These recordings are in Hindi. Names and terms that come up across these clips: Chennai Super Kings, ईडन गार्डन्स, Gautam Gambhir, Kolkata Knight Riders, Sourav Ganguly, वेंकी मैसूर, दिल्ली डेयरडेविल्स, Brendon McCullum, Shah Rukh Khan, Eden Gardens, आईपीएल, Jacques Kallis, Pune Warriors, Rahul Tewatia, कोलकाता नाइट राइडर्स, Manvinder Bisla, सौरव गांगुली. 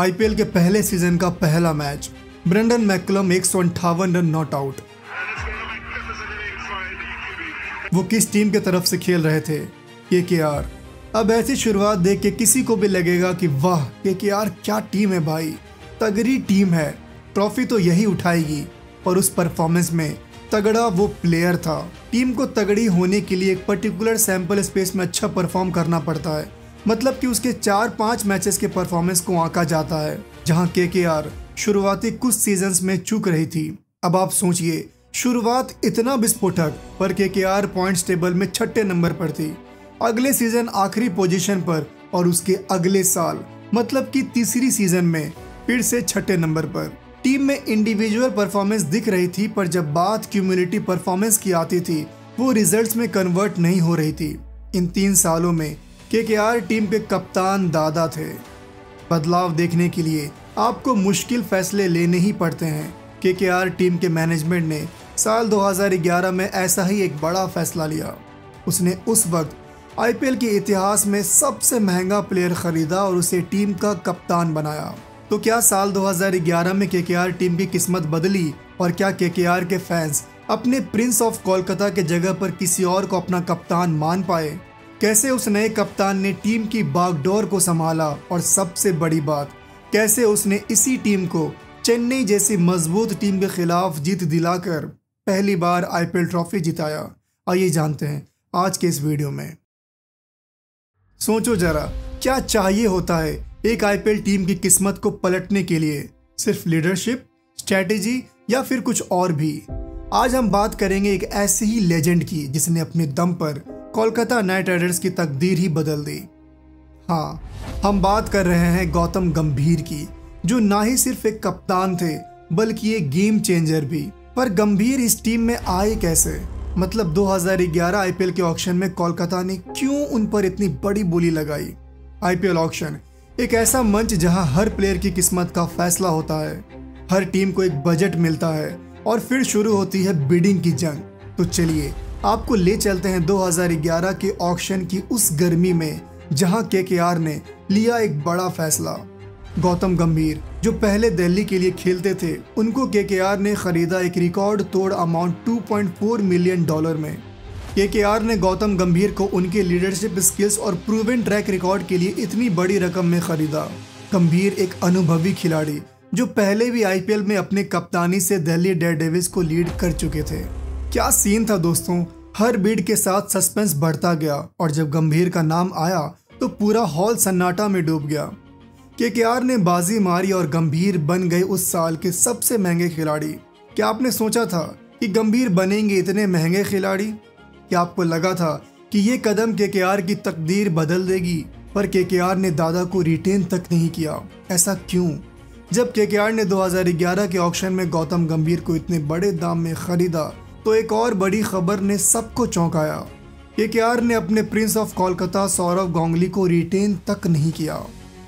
आईपीएल के पहले सीजन का पहला match Brendon McCullum 158 run not out. वो किस टीम के तरफ से खेल रहे थे? केकेआर। अब ऐसी शुरुआत देख के किसी को भी लगेगा कि वाह केकेआर क्या टीम है भाई, तगड़ी टीम है, ट्रॉफी तो यही उठाएगी, पर उस परफॉर्मेंस में तगड़ा वो प्लेयर था। टीम को तगड़ी होने के लिए एक पर्टिकुलर सैंपल स्पेस में अच्छा परफॉर्म करना पड़ता है, मतलब कि उसके 4-5 मैचेस के परफॉर्मेंस को आंका जाता है, जहां केकेआर शुरुआती कुछ सीजन्स में चूक रही थी। अब आप सोचिए, शुरुआत इतना विस्फोटक पर केकेआर पॉइंट्स टेबल में छठे नंबर पर थी, अगले सीजन आखिरी पोजीशन पर, और उसके अगले साल मतलब कि तीसरी सीजन में फिर से छठे नंबर पर। टीम में इंडिविजुअल परफॉर्मेंस दिख रही थी, पर जब बात क्यूम्युलेटिव परफॉर्मेंस की आती थी वो रिजल्ट्स में कन्वर्ट नहीं हो रही थी। इन 3 सालों में केकेआर टीम के कप्तान दादा थे। बदलाव देखने के लिए आपको मुश्किल फैसले लेने ही पड़ते हैं। केकेआर टीम के मैनेजमेंट ने साल 2011 में ऐसा ही एक बड़ा फैसला लिया। उसने उस वक्त आईपीएल के इतिहास में सबसे महंगा प्लेयर खरीदा और उसे टीम का कप्तान बनाया। तो क्या साल 2011 में केकेआर टीम की किस्मत बदली और क्या केकेआर के फैंस अपने प्रिंस ऑफ कोलकाता के जगह पर किसी और को अपना कप्तान मान पाए? कैसे उस नए कप्तान ने टीम की बागडोर को संभाला, और सबसे बड़ी बात, कैसे उसने इसी टीम को चेन्नई जैसी मजबूत टीम के खिलाफ जीत दिलाकर पहली बार आईपीएल ट्रॉफी जिताया? आइए जानते हैं आज के इस वीडियो में। सोचो जरा, क्या चाहिए होता है एक आईपीएल टीम की किस्मत को पलटने के लिए? सिर्फ लीडरशिप, स्ट्रेटेजी या फिर कुछ और भी? आज हम बात करेंगे एक ऐसे ही लेजेंड की जिसने अपने दम पर कोलकाता नाइट राइडर्स की तकदीर ही बदल दी। हाँ, हम बात कर रहे हैं गौतम गंभीर की, जो ना ही सिर्फ एक कप्तान थे बल्कि एक गेम चेंजर भी। पर गंभीर इस टीम में आए कैसे? मतलब 2011 आईपीएल के ऑक्शन में कोलकाता ने क्यों उन पर इतनी बड़ी बोली लगाई? आईपीएल ऑक्शन एक ऐसा मंच जहां हर प्लेयर की किस्मत का फैसला होता है, हर टीम को एक बजट मिलता है और फिर शुरू होती है बिडिंग की जंग। तो चलिए आपको ले चलते हैं 2011 के ऑक्शन की उस गर्मी में, जहां केकेआर ने लिया एक बड़ा फैसला। गौतम गंभीर, जो पहले दिल्ली के लिए खेलते थे, उनको केकेआर ने खरीदा एक रिकॉर्ड तोड़ अमाउंट $2.4 मिलियन में। केकेआर ने गौतम गंभीर को उनके लीडरशिप स्किल्स और प्रूवन ट्रैक रिकॉर्ड के लिए इतनी बड़ी रकम में खरीदा। गंभीर एक अनुभवी खिलाड़ी जो पहले भी आईपीएल में अपने कप्तानी से दिल्ली डेयरडेविल्स को लीड कर चुके थे। क्या सीन था दोस्तों, हर बिड के साथ सस्पेंस बढ़ता गया, और जब गंभीर का नाम आया तो पूरा हॉल सन्नाटा में डूब गया। केकेआर ने बाजी मारी और गंभीर बन गए उस साल के सबसे महंगे खिलाड़ी। क्या आपने सोचा था कि गंभीर बनेंगे इतने महंगे खिलाड़ी? क्या आपको लगा था कि ये कदम केकेआर की तकदीर बदल देगी? पर केकेआर ने दादा को रिटेन तक नहीं किया। ऐसा क्यों? जब केकेआर ने 2011 के ऑक्शन में गौतम गंभीर को इतने बड़े दाम में खरीदा तो एक और बड़ी खबर ने सबको चौंकाया। केकेआर ने अपने प्रिंस ऑफ कोलकाता सौरव गांगुली को रिटेन तक नहीं किया।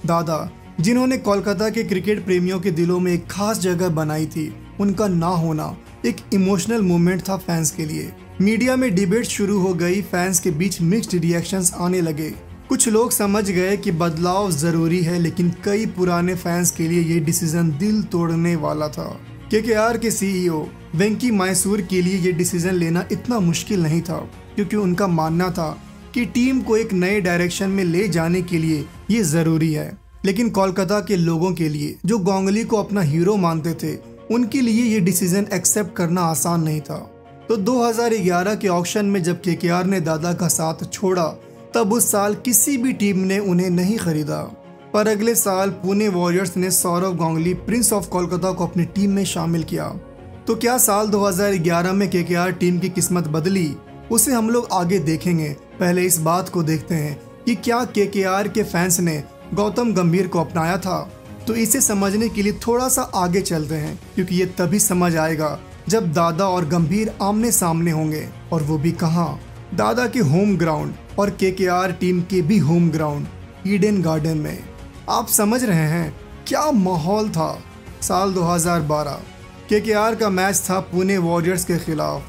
दादा, जिन्होंने कोलकाता के क्रिकेट प्रेमियों के दिलों में एक खास जगह बनाई थी, उनका ना होना एक इमोशनल मोमेंट था फैंस के लिए। मीडिया में डिबेट शुरू हो गई, फैंस के बीच मिक्स्ड रिएक्शंस आने लगे। कुछ लोग समझ गए कि बदलाव जरूरी है, लेकिन कई पुराने फैंस के लिए ये डिसीजन दिल तोड़ने वाला था। केकेआर के सीईओ वेंकी मैसूर के लिए ये डिसीजन लेना इतना मुश्किल नहीं था, क्योंकि उनका मानना था कि टीम को एक नए डायरेक्शन में ले जाने के लिए ये ज़रूरी है। लेकिन कोलकाता के लोगों के लिए, जो गांगुली को अपना हीरो मानते थे, उनके लिए ये डिसीजन एक्सेप्ट करना आसान नहीं था। तो 2011 के ऑक्शन में जब केकेआर ने दादा का साथ छोड़ा, तब उस साल किसी भी टीम ने उन्हें नहीं खरीदा। पर अगले साल पुणे वॉरियर्स ने सौरव गांगुली, प्रिंस ऑफ कोलकाता, को अपनी टीम में शामिल किया। तो क्या साल 2011 में केकेआर टीम की किस्मत बदली? उसे हम लोग आगे देखेंगे। पहले इस बात को देखते हैं कि क्या केकेआर के फैंस ने गौतम गंभीर को अपनाया था। तो इसे समझने के लिए थोड़ा सा आगे चलते हैं, क्योंकि ये तभी समझ आएगा जब दादा और गंभीर आमने सामने होंगे, और वो भी कहाँ, दादा के होम ग्राउंड और केकेआर टीम के भी होम ग्राउंड ईडन गार्डन में। आप समझ रहे हैं क्या माहौल था। साल 2012 केकेआर का मैच था पुणे वॉरियर्स के खिलाफ,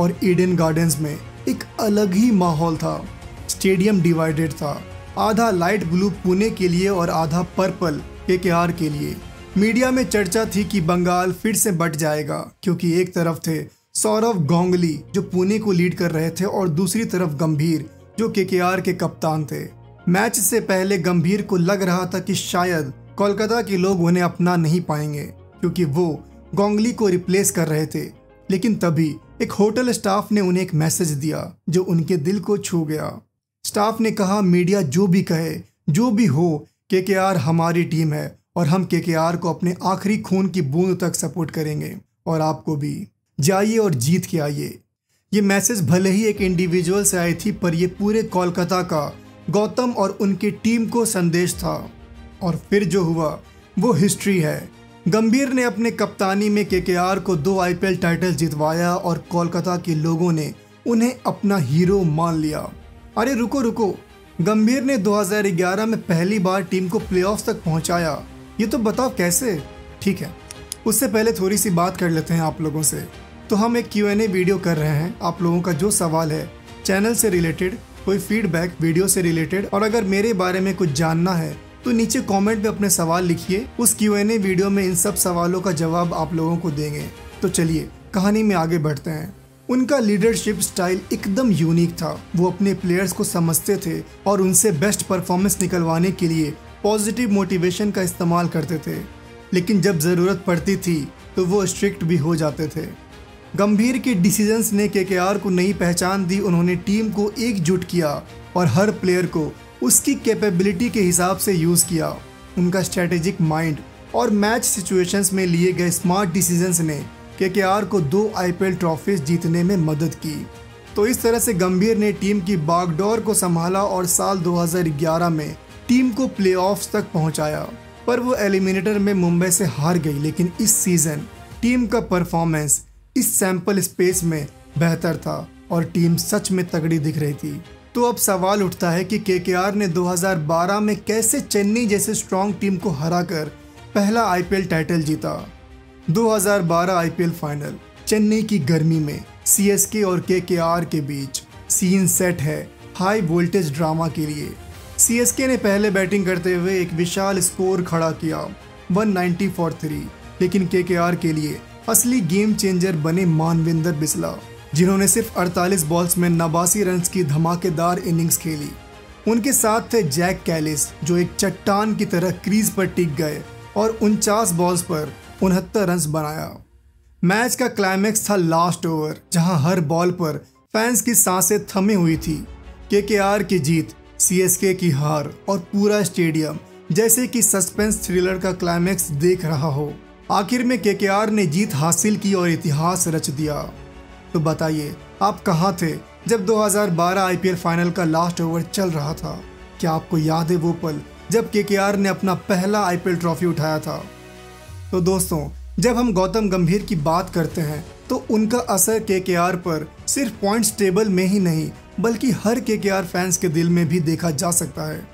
और ईडन गार्डन्स में एक अलग ही माहौल था। स्टेडियम डिवाइडेड था, आधा लाइट ब्लू पुणे के लिए और आधा पर्पल केकेआर के लिए। मीडिया में चर्चा थी कि बंगाल फिर से बट जाएगा, क्योंकि एक तरफ थे सौरव गांगुली जो पुणे को लीड कर रहे थे और दूसरी तरफ गंभीर जो केकेआर के कप्तान थे। मैच से पहले गंभीर को लग रहा था कि शायद कोलकाता के लोग उन्हें अपना नहीं पाएंगे क्योंकि वो गांगुली को रिप्लेस कर रहे थे, लेकिन तभी एक होटल स्टाफ ने उन्हें एक मैसेज दिया जो उनके दिल को छू गया। स्टाफ ने कहा, मीडिया जो भी कहे जो भी हो, केकेआर हमारी टीम है और हम केकेआर को अपने आखिरी खून की बूंद तक सपोर्ट करेंगे और आपको भी, जाइए और जीत के आइए। ये मैसेज भले ही एक इंडिविजुअल से आई थी पर ये पूरे कोलकाता का, गौतम और उनकी टीम को संदेश था। और फिर जो हुआ वो हिस्ट्री है। गंभीर ने अपने कप्तानी में केकेआर को 2 आईपीएल टाइटल जितवाया और कोलकाता के लोगों ने उन्हें अपना हीरो मान लिया। अरे रुको, गंभीर ने 2011 में पहली बार टीम को प्लेऑफ्स तक पहुंचाया, ये तो बताओ कैसे। ठीक है, उससे पहले थोड़ी सी बात कर लेते हैं आप लोगों से। तो हम एक Q&A वीडियो कर रहे हैं, आप लोगों का जो सवाल है चैनल से रिलेटेड, कोई फीडबैक वीडियो से रिलेटेड, और अगर मेरे बारे में कुछ जानना है तो नीचे कमेंट में अपने सवाल लिखिए। उस Q&A वीडियो में इन सब सवालों का जवाब आप लोगों को देंगे। तो चलिए कहानी में आगे बढ़ते हैं। उनका लीडरशिप स्टाइल एकदम यूनिक था। वो अपने प्लेयर्स को समझते थे और उनसे बेस्ट परफॉर्मेंस निकलवाने के लिए पॉजिटिव मोटिवेशन का इस्तेमाल करते थे, लेकिन जब ज़रूरत पड़ती थी तो वो स्ट्रिक्ट भी हो जाते थे। गंभीर के डिसीजंस ने केकेआर को नई पहचान दी। उन्होंने टीम को एकजुट किया और हर प्लेयर को उसकी कैपेबिलिटी के हिसाब से यूज़ किया। उनका स्ट्रेटेजिक माइंड और मैच सिचुएशंस में लिए गए स्मार्ट डिसीजंस ने केकेआर को 2 आईपीएल ट्रॉफीज जीतने में मदद की। तो इस तरह से गंभीर ने टीम की बागडोर को संभाला और साल 2011 में टीम को प्लेऑफ्स तक पहुंचाया, पर वो एलिमिनेटर में मुंबई से हार गई। लेकिन इस सीज़न टीम का परफॉर्मेंस इस सैंपल स्पेस में बेहतर था और टीम सच में तगड़ी दिख रही थी। तो अब सवाल उठता है कि केकेआर ने 2012 में कैसे चेन्नई जैसे स्ट्रॉन्ग टीम को हराकर पहला आईपीएल टाइटल जीता। 2012 आईपीएल फाइनल चेन्नई की गर्मी में सीएसके और केकेआर के बीच। सीन सेट है हाई वोल्टेज ड्रामा के लिए। सीएसके ने पहले बैटिंग करते हुए एक विशाल स्कोर खड़ा किया 190 for 3, लेकिन केकेआर के लिए असली गेम चेंजर बने मानविंदर बिस्ला, जिन्होंने सिर्फ 48 बॉल्स में 89 रन की धमाकेदार इनिंग्स खेली। उनके साथ थे जैक कैलिस, जो एक चट्टान की तरह क्रीज पर टिक गए और 49 बॉल्स पर 69 रन बनाया। मैच का क्लाइमेक्स था लास्ट ओवर, जहां हर बॉल पर फैंस की सांसें थमी हुई थी। केकेआर की जीत, सीएसके की हार और पूरा स्टेडियम जैसे कि सस्पेंस थ्रिलर का क्लाइमेक्स देख रहा हो। आखिर में केकेआर ने जीत हासिल की और इतिहास रच दिया। तो बताइए आप कहाँ थे जब 2012 आईपीएल फाइनल का लास्ट ओवर चल रहा था? क्या आपको याद है वो पल जब केकेआर ने अपना पहला आईपीएल ट्रॉफी उठाया था? तो दोस्तों, जब हम गौतम गंभीर की बात करते हैं तो उनका असर केकेआर पर सिर्फ पॉइंट्स टेबल में ही नहीं बल्कि हर केकेआर फैंस के दिल में भी देखा जा सकता है।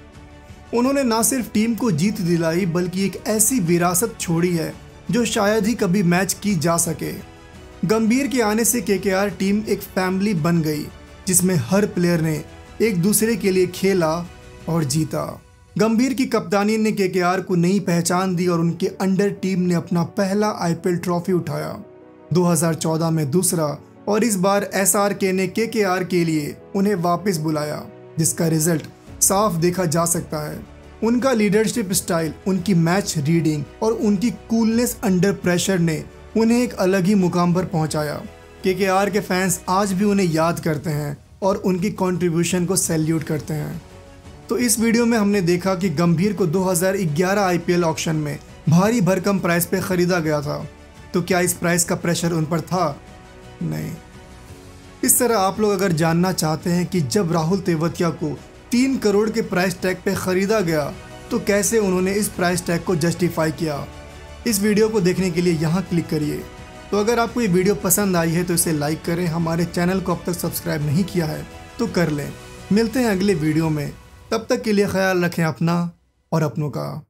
उन्होंने ना सिर्फ टीम को जीत दिलाई बल्कि एक ऐसी विरासत छोड़ी है जो शायद ही कभी मैच की जा सके। गंभीर के आने से केकेआर टीम एक फैमिली बन गई, जिसमें हर प्लेयर ने एक दूसरे के लिए खेला और जीता। गंभीर की कप्तानी ने केकेआर को नई पहचान दी और उनके अंडर टीम ने अपना पहला आईपीएल ट्रॉफी उठाया, 2014 में दूसरा, और इस बार एसआरके ने केकेआर के लिए उन्हें वापस बुलाया, जिसका रिजल्ट साफ देखा जा सकता है। उनका लीडरशिप स्टाइल, उनकी मैच रीडिंग और उनकी कूलनेस अंडर प्रेशर ने उन्हें एक अलग ही मुकाम पर पहुंचाया। केकेआर के फैंस आज भी उन्हें याद करते हैं और उनकी कंट्रीब्यूशन को सैल्यूट करते हैं। तो इस वीडियो में हमने देखा कि गंभीर को 2011 आईपीएल ऑक्शन में भारी भरकम प्राइस पे खरीदा गया था। तो क्या इस प्राइस का प्रेशर उन पर था? नहीं। इस तरह आप लोग अगर जानना चाहते हैं कि जब राहुल तेवतिया को 3 करोड़ के प्राइस टैग पर ख़रीदा गया तो कैसे उन्होंने इस प्राइस टैग को जस्टिफाई किया, इस वीडियो को देखने के लिए यहाँ क्लिक करिए। तो अगर आपको ये वीडियो पसंद आई है तो इसे लाइक करें। हमारे चैनल को अब तक सब्सक्राइब नहीं किया है तो कर लें। मिलते हैं अगले वीडियो में, तब तक के लिए ख्याल रखें अपना और अपनों का।